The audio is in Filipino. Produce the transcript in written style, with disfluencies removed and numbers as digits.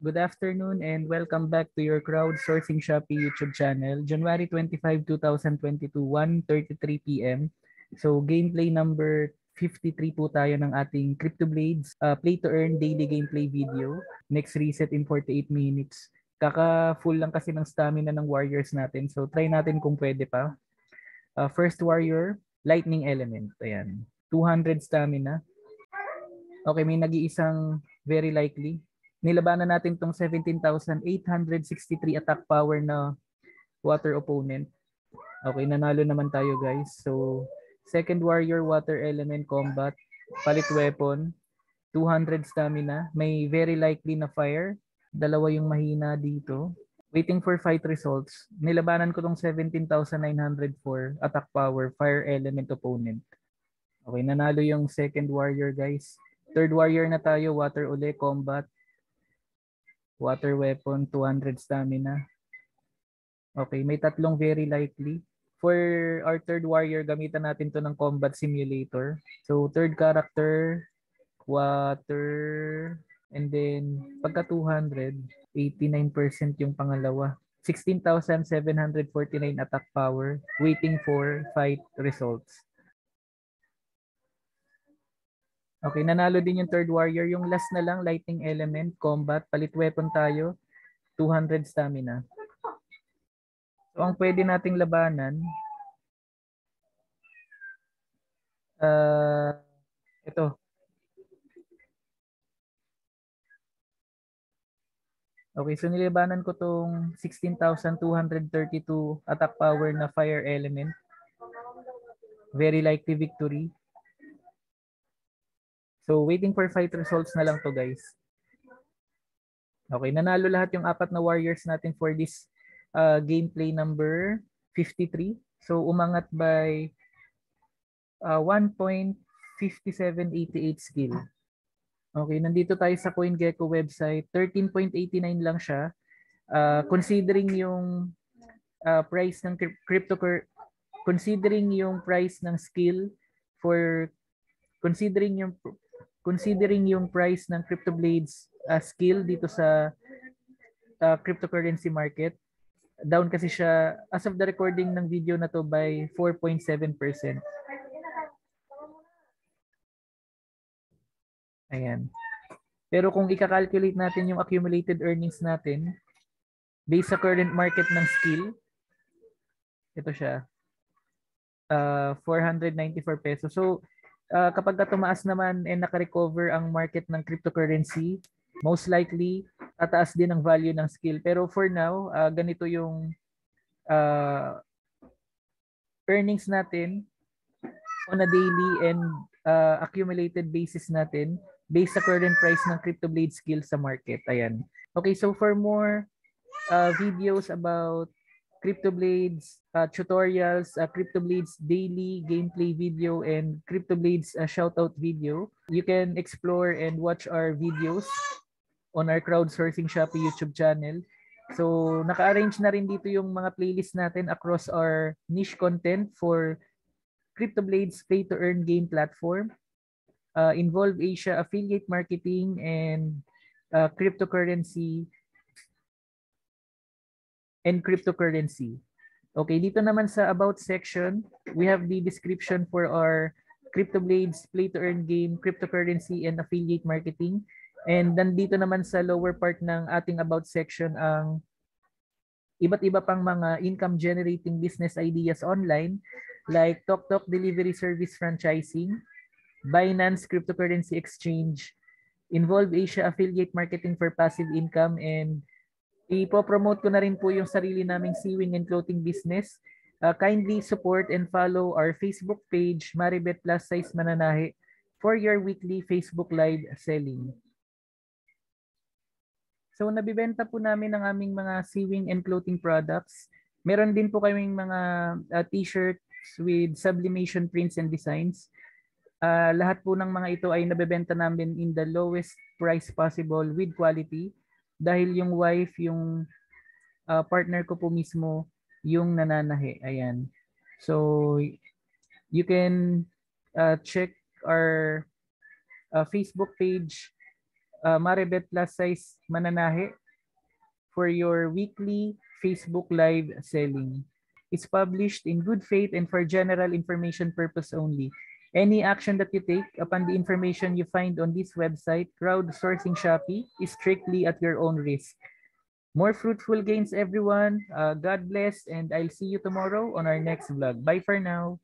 Good afternoon and welcome back to your Crowdsourcing Shopee YouTube channel. January 25, 2022, 1:33 p.m. So gameplay number 53 po tayo ng ating CryptoBlades play to earn daily gameplay video. Next reset in 48 minutes. Kaka-full lang kasi ng stamina ng warriors natin. So try natin kung pwede pa. First warrior, lightning element. Ayan. 200 stamina. Okay, may nag-iisang very likely. Nilabanan natin tong 17,863 attack power na water opponent. Okay, nanalo naman tayo guys. So, second warrior, water element combat, palit weapon, 200 stamina. May very likely na fire. Dalawa yung mahina dito. Waiting for fight results. Nilabanan ko tong 17,904 attack power, fire element opponent. Okay, nanalo yung second warrior guys. Third warrior na tayo, water uli, combat. Water weapon, 200 stamina. Okay, may tatlong very likely. For our third warrior, gamitan natin to ng combat simulator. So, third character, water, and then, pagka 200, 89% yung pangalawa. 16,749 attack power, waiting for fight results. Okay, nanalo din yung third warrior. Yung last na lang, lightning element, combat, palit weapon tayo, 200 stamina. So, ang pwede nating labanan, ito. Okay, so nilabanan ko tong 16,232 attack power na fire element. Very likely victory. So, waiting for fight results na lang to guys. Okay, nanalo lahat yung apat na warriors natin for this gameplay number 53. So, umangat by 1.5788 skill. Okay, nandito tayo sa CoinGecko website. 13.89 lang siya. Considering yung price ng considering yung price ng skill for considering yung price ng CryptoBlades skill dito sa cryptocurrency market, down kasi siya as of the recording ng video na to by 4.7%. Ayan. Pero kung ika-calculate natin yung accumulated earnings natin based sa current market ng skill, ito siya, 494 pesos. So, kapag tumaas naman and nakarecover ang market ng cryptocurrency, most likely, tataas din ang value ng skill. Pero for now, ganito yung earnings natin on a daily and accumulated basis natin based sa current price ng CryptoBlade skill sa market. Ayan. Okay, so for more videos about CryptoBlades tutorials, CryptoBlades daily gameplay video, and CryptoBlades shoutout video, you can explore and watch our videos on our Crowdsourcing Shopee YouTube channel. So, naka-arrange na rin dito yung mga playlist natin across our niche content for CryptoBlades play-to-earn game platform, InvolveAsia affiliate marketing, and cryptocurrency. Okay, dito naman sa about section, we have the description for our CryptoBlades play to earn game, cryptocurrency, and affiliate marketing. And nandito naman sa lower part ng ating about section ang iba't iba pang mga income generating business ideas online like TokTok delivery service franchising, Binance cryptocurrency exchange, InvolveAsia affiliate marketing for passive income, and ipo-promote ko na rin po yung sarili naming sewing and clothing business. Kindly support and follow our Facebook page, Maribeth Plus Size Mananahi, for your weekly Facebook live selling. So, nabibenta po namin ang aming mga sewing and clothing products. Meron din po kaming mga t-shirts with sublimation prints and designs. Lahat po ng mga ito ay nabibenta namin in the lowest price possible with quality. Dahil yung wife, yung partner ko po mismo, yung nananahi. Ayan. So, you can check our Facebook page Maribeth Plus Size Mananahi for your weekly Facebook Live selling. It's published in good faith and for general information purpose only. Any action that you take upon the information you find on this website, crowdsourcing Shopee, is strictly at your own risk. More fruitful gains, everyone. God bless, and I'll see you tomorrow on our next vlog. Bye for now.